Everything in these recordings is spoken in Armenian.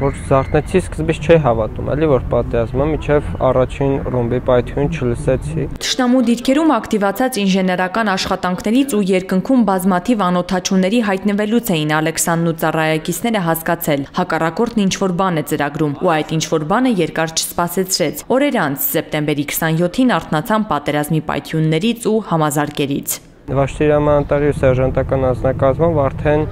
որ զարթնեցի, սկզբից չէի հավատում, էլի որ պատերազմը միջև առաջին ռումբի պայթյուն չլսեցի։ Թշնամու դիրքերում ակտիվացած ինժեներական աշխատանքներից ու երկնքում բազմաթիվ անօդաչուների հայտնվելուց էին Ալեքսանն ու ծառայակիցները հասկացել, հակառակորդն ինչ-որ բան է ծրագրում, ու այդ ինչ-որ բանը երկար չսպասեցրեց։ Օրեր անց սեպտեմբերի 27-ին արթնացան պատերազմի պայթյուններից ու համազարգերից։ Վաշտի հրամանատարի ու սերժանտական անձնակազմով արդեն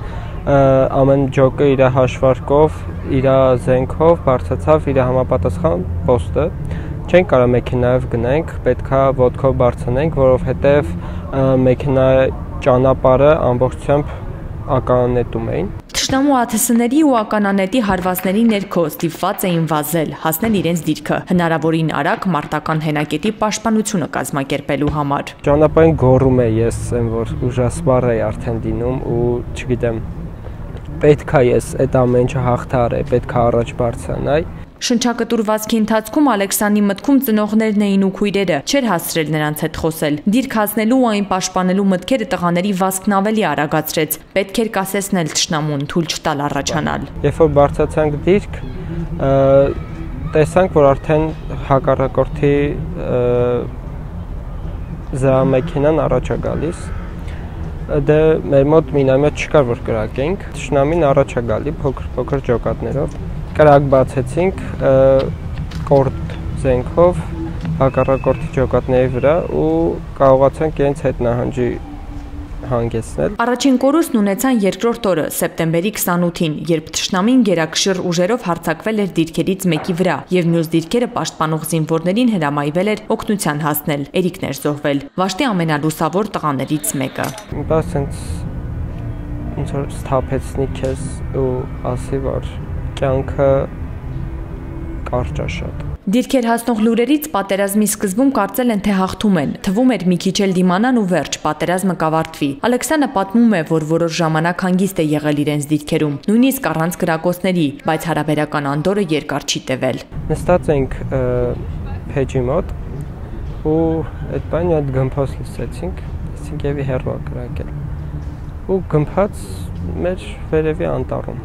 ամեն ջոկը իր հաշվարկով, իր զենքով բարձացավ իր համապատասխան պոստը։ Չենք կարա մեքենայով գնենք, պետքա ոտքով բարձանենք, որովհետև մեքենայի ճանապարհը ամբողջությամբ ականանետում էին։ Թշնամու աթսների ու ականանետի հարվածների ներքո ստիպված էին վազել, հասնել իրենց դիրքը, հնարավորին արագ մարտական հենակետի պաշտպանությունը կազմակերպելու համար։ Ճանապարհին գոռում է ես, որ ուժասպառ է արդեն դինում ու չգիտեմ, պետք է ես այդ ամեն ինչը հաղթարե, պետք է առաջ բարձանայ։ Շնչակտուրվածքի ընթացքում Ալեքսանի մտքում ծնողներն էին ու քույրերը, չէր հասցրել նրանց հետ խոսել։ Դիրք հասնելու ու այն պաշտպանելու մտքերը տղաների վազքն ավելի արագացրեց։ Պետք էր կասեցնել թշնամուն, թույլ չտալ առաջանալ։ Երբ որ բարձացանք դիրք, տեսանք, որ արդեն հակառակորդի զրահամեքենան առաջ է գալիս։ Դե մեր մոտ մինամետ չկար, որ կրակենք։ Թշնամին առաջ է գալի փոքր-փոքր ջոկատներով։ Կրակ բացեցինք կորտ զենքով հակառակորդի ջոկատների վրա ու կարողացանք իրենց հետ նահանջի հանգեցնել։ Առաջին կորուստն ունեցան երկրորդ օրը, սեպտեմբերի 28-ին, երբ թշնամին գերակշիռ ուժերով հարձակվել էր դիրքերից մեկի վրա, եւ մյուս դիրքերը պաշտպանող զինվորներին հրամայվել էր օգնության հասնել, էրիկներ զոհվել, Վաշտի ամենալուսավոր տղաներից մեկը։ Ինչ որ սթափեցնի քեզ ու ասի, որ կյանքը կարճ է շատ։ Դիրքեր հասնող լուրերից պատերազմի սկզբում կարծել են, թե հաղթում են, թվում էր մի քիչ էլ դիմանան ու վերջ, պատերազմը կավարտվի։ Ալեքսանը պատմում է, որ որոշ ժամանակ հանգիստ է եղել իրենց դիրքերում, նույնիսկ առանց կրակոցների, բայց հարաբերական անդորը երկար չի տևել։ Նստած ենք փեջի մոտ ու այդ բանի այդ գմփոց լսեցինք, ասենք եւի հեռու կրակել։ Ու գմփած մեր վերևի անտառում։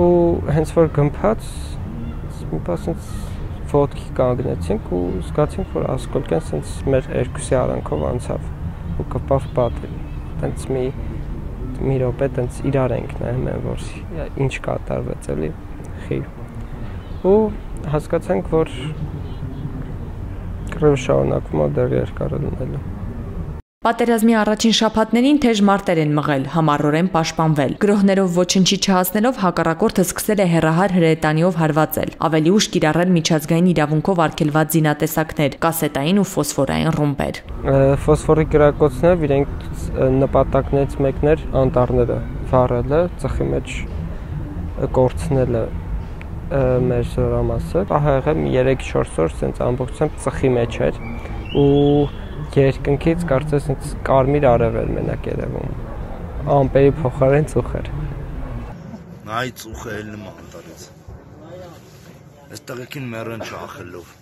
Ու հենց որ գմփած մի փասից ոտքի կանգնեցինք ու զգացինք, որ ասկոլկեն սենց մեր երկուսի արանքով անցավ ու կպավ պատվին, տենց մի րոպե տենց իրար ենք նայում են, որ ինչ կատարվեց էլի խիղ ու հասկացանք, որ կռիվը շարունակվում է դեռ երկար է լինելու։ Պատերազմի առաջին շաբաթներին թեժ մարտեր են մղել, համառորեն պաշտպանվել։ Գրոհներով ոչնչի չհասնելով հակառակորդը սկսել է հեռահար հրետանիով հարվածել, ավելի ուշ կիրառել միջազգային իրավունքով արգելված զինատեսակներ, կասետային ու ֆոսֆորային ռումբեր։ Ֆոսֆորի կրակոցներով իրենք նպատակներից մեկն էր անտառները վառելը, ծխի մեջ կորցնելը մեր զորամասը։ Ահա եղել 3-4 օր սենց ամբողջությամբ ծխի մեջ էր ու երկնքից կարծես կարմիր արևը մենակ երևում։ Ամպերի փոխարեն ծուխ էր։ Այ ծուխը ելնում անտարից։ Այս տղեկին մեռն չախելով։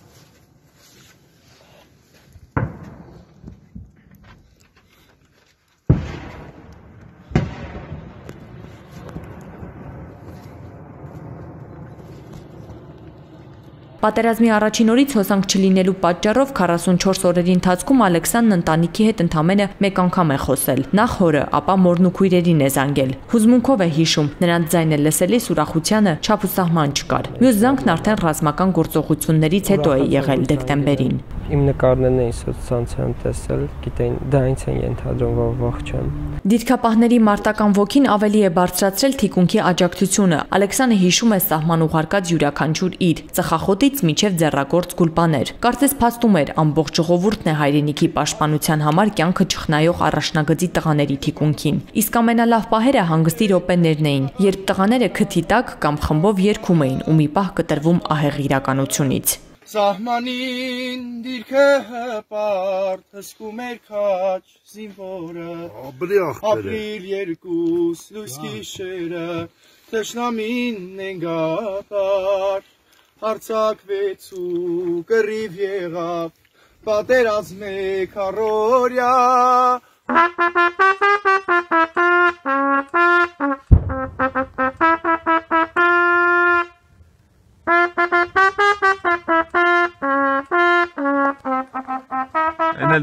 Պատերազմի առաջին օրից հոսանք չլինելու պատճառով 44 օրերի ընթացքում Ալեքսանն ընտանիքի հետ ընդամենը մեկ անգամ է խոսել։ Նախ հորը, ապա մորն ու քույրերին է զանգել։ Հուզմունքով է հիշում, նրանց ձայնը լսելիս ուրախությունը չափուսահման չկար։ Մյուս զանգն արդեն ռազմական գործողություններից հետո է եղել դեկտեմբերին։ Իմ նկարներն էին սոցցանցիայում տեսել, գիտեին, դա ինձ են ենթադրում, որ ողջ եմ։ Դիրքապահների մարտական ոգին ավելի է բարձրացրել թիկունքի աջակցությունը։ Ալեքսանը հիշում է սահման ուղարկած յուրաքանչյուր իր, ծխախոտի միջև ձեռագործ գուլպաներ։ Կարծես փաստում էր, ամբողջ ժողովուրդն է հայրենիքի պաշտպանության համար կյանքը չխնայող առաջնագծի տղաների թիկունքին։ Իսկ ամենալավ պահերը հանգստի րոպեներն էին, երբ տղաները քթի տակ կամ խմբով երգում էին ու մի պահ կտրվում ահեղ իրականությունից։ Սահմանին դիրքը հպարտ, հսկում էր քաջ զինվորը, ապրիլ երկուս լույս գիշերը, թշնամին ընկավ, հարձակվեց ու կռիվ եղավ, պատերազմ մեկ առօրյա։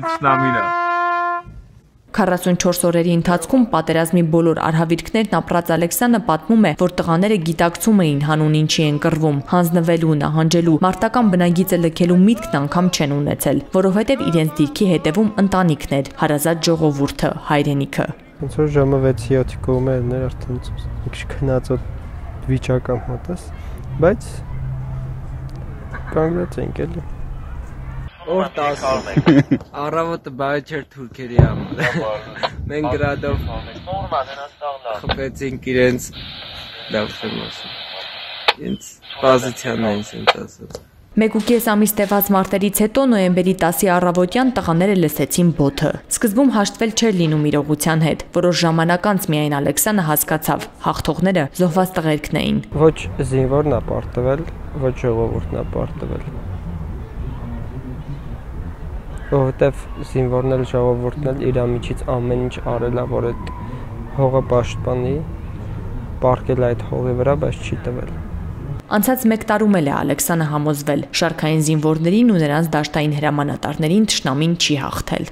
Շնամինը։ 44 օրերի ընթացքում պատերազմի բոլոր արհավիրքներն ապրած Ալեքսյանը պատմում է, որ տղաները գիտակցում էին հանուն ինչի են կռվում, հանձնվելու, նահանջելու, մարտական բնագիծը լքելու միտքն անգամ չեն ունեցել, որովհետև իրենց դիրքի հետևում ընտանիքներ, հարազատ ժողովուրդը, հայրենիքը։ Ինչ որ ժամը 6-7-ի կողմերներ արդեն մի քիչ քնածոտ վիճակ ամտես, բայց կանգնած ենք էլի։ Օր 10 առավոտը բայջեր թուրքերի համար։ Մենք գրադով խփեցինք իրենց դավշնոսը։ Ինչ պոզիցիան էինք ընդասել։ 1.5 ամիս տևած մարտերից հետո նոյեմբերի 10-ի առավոտյան տղաները լսեցին բոթը։ Սկզբում հաշտվել չէր լինում իրողության հետ, որոշ ժամանակ անց միայն Ալեքսյանը հասկացավ՝ հաղթողները զոհված տղերքն էին։ Ոչ զինվորն է պարտվել, ոչ ժողովուրդն է պարտվել։ Որովհետև զինվորն էլ ժողովուրդն էլ իր միջից ամեն ինչ արել է, որ այդ հողը պաշտպանի, պարկել է այդ հողի վրա, բայց չի տվել։ Անցած 1 տարում էլ է Ալեքսյանը համոզվել, շարքային զինվորներին ու նրանց դաշտային հրամանատարներին թշնամին չի հաղթել։